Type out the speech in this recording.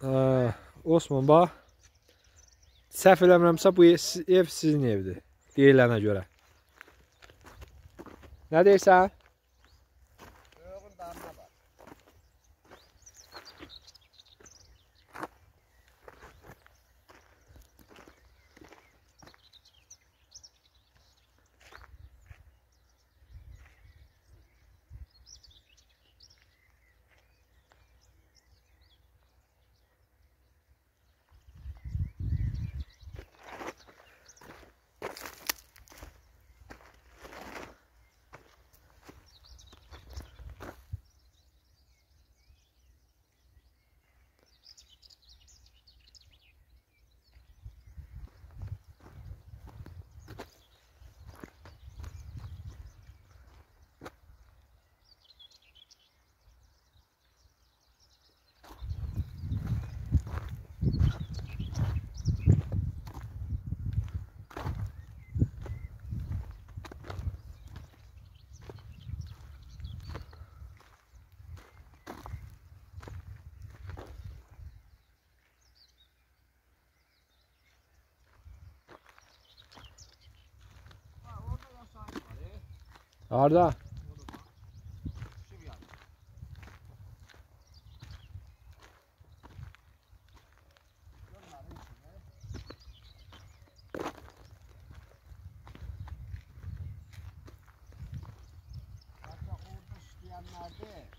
Osman, bax, səhv eləmirəmsə bu ev sizin evdir, deyilənə görə. Nə deyirsən? Döyüğün damına bax. Arda. Hatta orada isteyenler de